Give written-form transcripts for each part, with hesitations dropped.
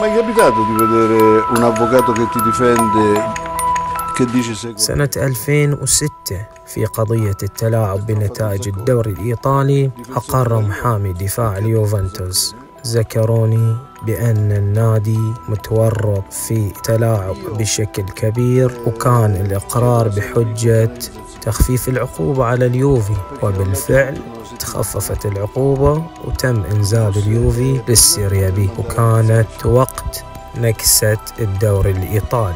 mai capitato di vedere un avvocato che ti difende che dice secondo سنة 2006 في قضية التلاعب بنتائج الدوري الإيطالي أقر محامي دفاع اليوفنتوس زكروني بأن النادي متورط في تلاعب بشكل كبير وكان الإقرار بحجة تخفيف العقوبة على اليوفي وبالفعل تخففت العقوبة وتم إنزال اليوفي للسيريا بي وكانت وقت نكسة الدوري الإيطالي.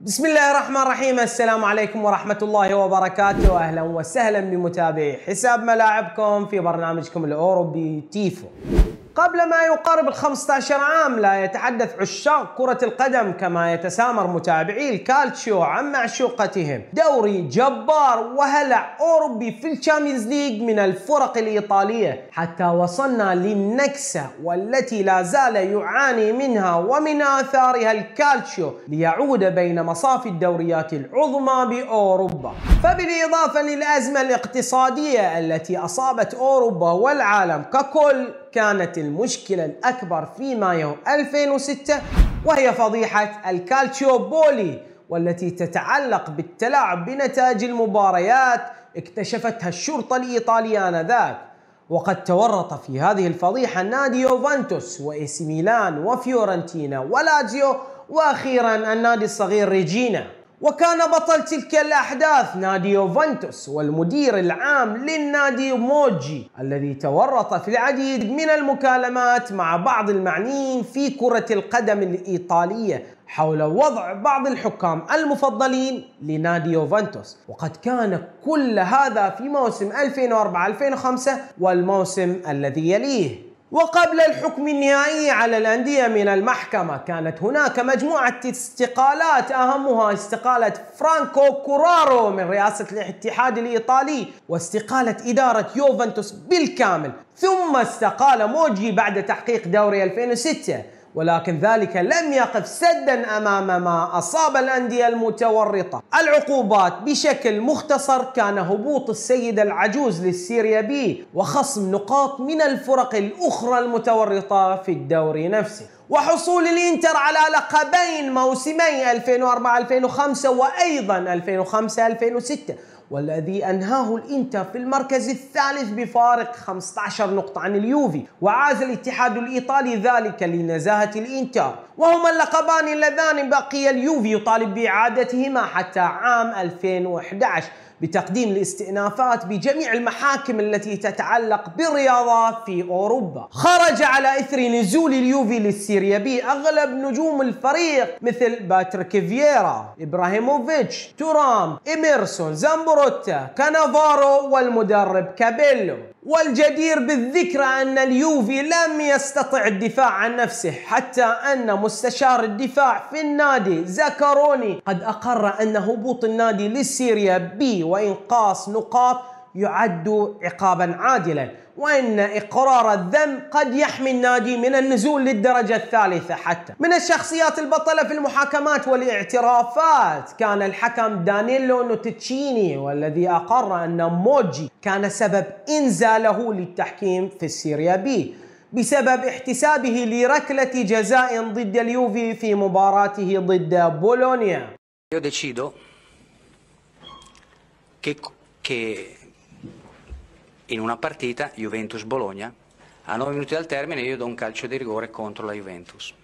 بسم الله الرحمن الرحيم. السلام عليكم ورحمة الله وبركاته. أهلا وسهلا بمتابعي حساب ملاعبكم في برنامجكم الأوروبي تيفو. قبل ما يقارب ال 15 عام لا يتحدث عشاق كرة القدم كما يتسامر متابعي الكالتشيو عن معشوقتهم. دوري جبار وهلع أوروبي في الشامبيونز ليج من الفرق الإيطالية حتى وصلنا للنكسة والتي لا زال يعاني منها ومن آثارها الكالتشيو ليعود بين مصافي الدوريات العظمى بأوروبا. فبالإضافة للأزمة الاقتصادية التي أصابت أوروبا والعالم ككل كانت المشكلة الأكبر في مايو 2006 وهي فضيحة الكالتشيوبولي والتي تتعلق بالتلاعب بنتائج المباريات اكتشفتها الشرطة الإيطالية آنذاك. وقد تورط في هذه الفضيحة نادي يوفنتوس وإيس ميلان وفيورنتينا ولاتزيو وأخيرا النادي الصغير ريجينا. وكان بطل تلك الأحداث نادي يوفنتوس والمدير العام للنادي موجي الذي تورط في العديد من المكالمات مع بعض المعنيين في كرة القدم الإيطالية حول وضع بعض الحكام المفضلين لنادي يوفنتوس. وقد كان كل هذا في موسم 2004-2005 والموسم الذي يليه. وقبل الحكم النهائي على الأندية من المحكمة كانت هناك مجموعة استقالات أهمها استقالة فرانكو كورارو من رئاسة الاتحاد الإيطالي واستقالة إدارة يوفنتوس بالكامل، ثم استقال موجي بعد تحقيق دوري 2006 ولكن ذلك لم يقف سدا أمام ما أصاب الأندية المتورطة. العقوبات بشكل مختصر كان هبوط السيدة العجوز للسيريا بي وخصم نقاط من الفرق الأخرى المتورطة في الدوري نفسه وحصول الإنتر على لقبين موسمي 2004-2005 وأيضا 2005-2006 والذي أنهاه الإنتر في المركز الثالث بفارق 15 نقطة عن اليوفي وعاز الاتحاد الإيطالي ذلك لنزاهة الإنتر وهما اللقبان اللذان بقي اليوفي يطالب بإعادتهما حتى عام 2011 بتقديم الاستئنافات بجميع المحاكم التي تتعلق بالرياضة في أوروبا. خرج على إثر نزول اليوفي للسيريا بي أغلب نجوم الفريق مثل باتريك فييرا، إبراهيموفيتش، تورام، إميرسون، زامبروتا، كانافارو والمدرب كابيلو. والجدير بالذكر أن اليوفي لم يستطع الدفاع عن نفسه حتى أن مستشار الدفاع في النادي زكروني قد أقر أن هبوط النادي للسيريا بي وإنقاص نقاط يعد عقابا عادلا وإن إقرار الذنب قد يحمي النادي من النزول للدرجة الثالثة. حتى من الشخصيات البطلة في المحاكمات والاعترافات كان الحكم دانيلو نوتشيني والذي أقر أن موجي كان سبب إنزاله للتحكيم في السيريا بي بسبب احتسابه لركلة جزاء ضد اليوفي في مباراته ضد بولونيا. Io decido che in una partita Juventus-Bologna a 9 minuti dal termine io do un calcio di rigore contro la Juventus.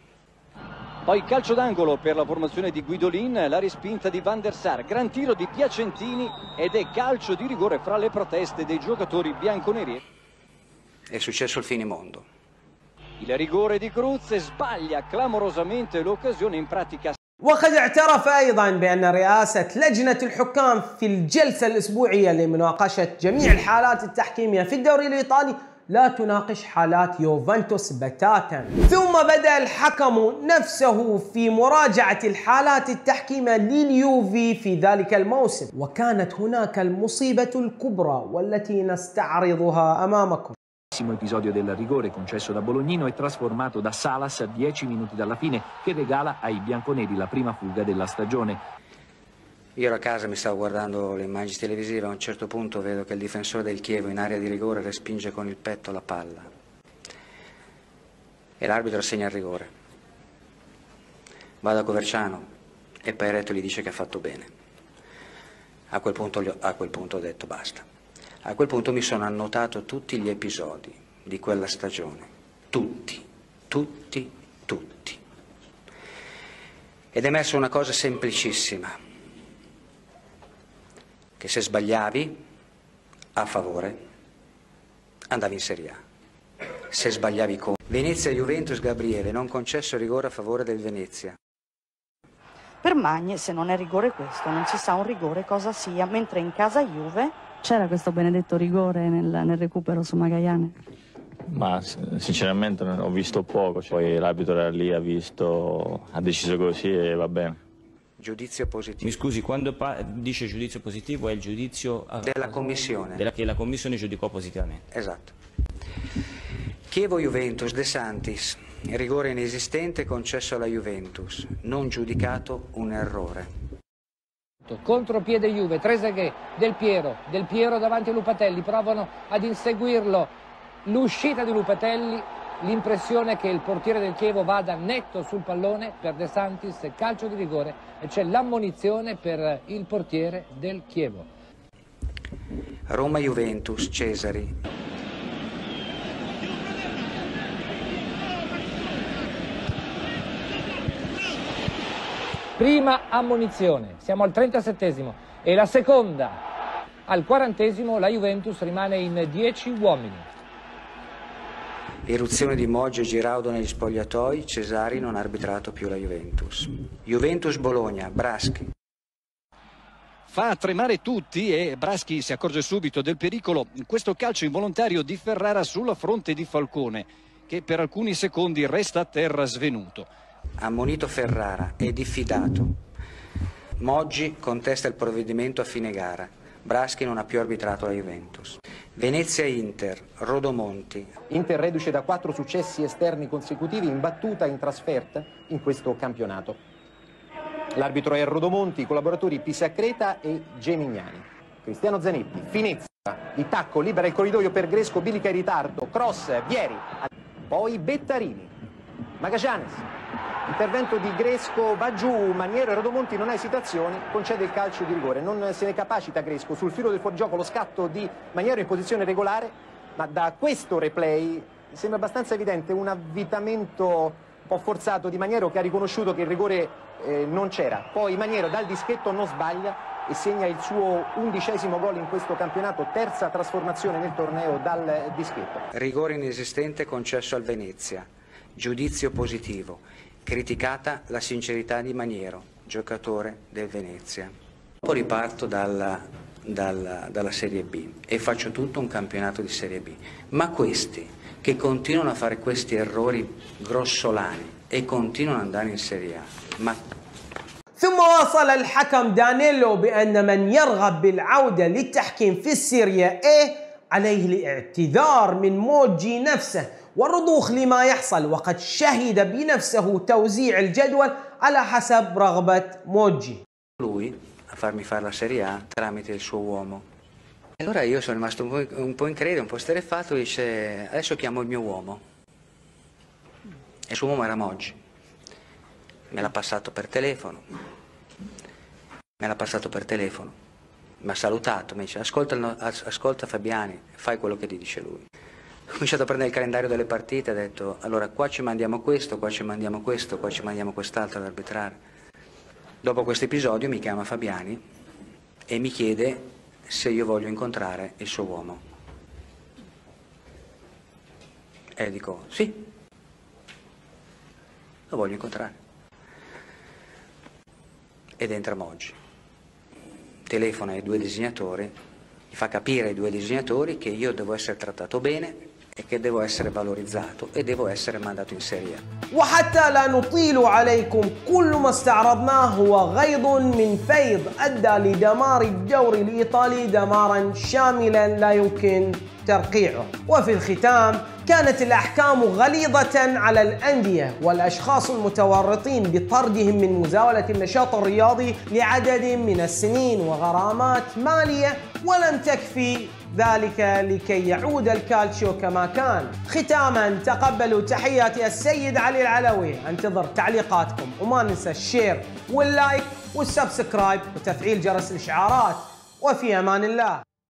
Poi calcio d'angolo per la formazione di Guidolin, la respinta di Van der Sar, gran tiro di Piacentini ed è calcio di rigore fra le proteste dei giocatori bianconeri. È successo il finimondo. Il rigore di Cruz sbaglia clamorosamente l'occasione in pratica. وقد اعترف أيضا بأن رئاسة لجنة الحكام في الجلسة الأسبوعية لمناقشة جميع الحالات التحكيمية في الدوري الإيطالي لا تناقش حالات يوفنتوس بتاتا. ثم بدأ الحكم نفسه في مراجعة الحالات التحكيمية لليوفي في ذلك الموسم وكانت هناك المصيبة الكبرى والتي نستعرضها أمامكم. Il prossimo episodio del rigore concesso da Bolognino è trasformato da Salas a 10 minuti dalla fine che regala ai bianconeri la prima fuga della stagione. Io ero a casa, mi stavo guardando le immagini televisive, a un certo punto vedo che il difensore del Chievo in area di rigore respinge con il petto la palla e l'arbitro segna il rigore. Vado a Coverciano e Pairetto gli dice che ha fatto bene. A quel punto ho detto basta. A quel punto mi sono annotato tutti gli episodi di quella stagione, tutti. Ed è emersa una cosa semplicissima, che se sbagliavi a favore andavi in Serie A, se sbagliavi con... Venezia-Juventus, Gabriele, non concesso rigore a favore del Venezia. Per Magne, se non è rigore questo, non si sa un rigore cosa sia, mentre in casa Juve... C'era questo benedetto rigore nel recupero su Magaiane? Ma sinceramente ho visto poco, poi l'arbitro era lì, ha deciso così e va bene. Giudizio positivo. Mi scusi, quando dice giudizio positivo è il giudizio della commissione, che la commissione giudicò positivamente. Esatto. Chievo Juventus, De Santis, rigore inesistente concesso alla Juventus, non giudicato un errore. Contropiede Juve, Trezeguet, Del Piero davanti a Lupatelli, provano ad inseguirlo, l'uscita di Lupatelli. L'impressione che il portiere del Chievo vada netto sul pallone per De Santis, calcio di rigore, e c'è l'ammonizione per il portiere del Chievo. Roma-Juventus, Cesari. Prima ammonizione, siamo al 37esimo, e la seconda. Al 40esimo la Juventus rimane in 10 uomini. Irruzione di Moggi e Giraudo negli spogliatoi, Cesari non ha arbitrato più la Juventus. Juventus-Bologna, Braschi. Fa tremare tutti e Braschi si accorge subito del pericolo. Questo calcio involontario di Ferrara sulla fronte di Falcone, che per alcuni secondi resta a terra svenuto. Ammonito Ferrara, è diffidato. Moggi contesta il provvedimento a fine gara. Braschi non ha più arbitrato la Juventus. Venezia-Inter, Rodomonti. Inter reduce da 4 successi esterni consecutivi, imbattuta in trasferta in questo campionato. L'arbitro è Rodomonti, collaboratori Pisacreta e Gemignani. Cristiano Zanetti, finezza, di tacco, libera il corridoio per Gresco, Bilica in ritardo, cross, Vieri, poi Bettarini, Magagianes. Intervento di Gresco, va giù, Maniero, e Rodomonti non ha esitazioni, concede il calcio di rigore. Non se ne capacita Gresco, sul filo del fuorigioco lo scatto di Maniero in posizione regolare, ma da questo replay sembra abbastanza evidente un avvitamento un po' forzato di Maniero, che ha riconosciuto che il rigore non c'era. Poi Maniero dal dischetto non sbaglia e segna il suo 11° gol in questo campionato, terza trasformazione nel torneo dal dischetto. Rigore inesistente concesso al Venezia, giudizio positivo. Criticata la sincerità di Maniero, giocatore del Venezia. Poi riparto dalla Serie B e faccio tutto un campionato di Serie B. Ma questi, che continuano a fare questi errori grossolani e continuano ad andare in Serie A, ma... ثم واصل الحكم دانيلو بأن من يرغب بالعودة للتحكيم في السيريا A عليه الاعتذار من موجي نفسه والرضوخ لما يحصل، وقد شهد بنفسه توزيع الجدول على حسب رغبة موجي. Lui a farmi fare la Serie A tramite il suo uomo. Allora io sono rimasto un po' incredulo, un po' sterefatto, dice adesso chiamo il mio uomo. E il suo uomo era Moggi. Me l'ha passato per telefono. Mi ha salutato, mi dice ascolta Fabiani, fai quello che ti dice lui. Ho cominciato a prendere il calendario delle partite, ho detto allora qua ci mandiamo questo, qua ci mandiamo questo, qua ci mandiamo quest'altro ad arbitrare. Dopo questo episodio mi chiama Fabiani e mi chiede se io voglio incontrare il suo uomo. E dico sì, lo voglio incontrare. Ed entra Moggi, telefona ai due designatori, mi fa capire ai due designatori che io devo essere trattato bene e che devo essere valorizzato e devo essere mandato in Serie A. وحتى لا نطيل عليكم كل ما استعرضناه هو غيض من فيض أدى لدمار الدوري الإيطالي دمارا شاملا لا يمكن ترقيعه. وفي الختام كانت الأحكام غليظة على الأندية والأشخاص المتورطين بطردهم من مزاولة النشاط الرياضي لعدد من السنين وغرامات مالية ولم تكفي ذلك لكي يعود الكالتشيو كما كان. ختاما تقبلوا تحياتي السيد علي العلوي، انتظر تعليقاتكم وما ننسى الشير واللايك والسبسكرايب وتفعيل جرس الإشعارات، وفي أمان الله.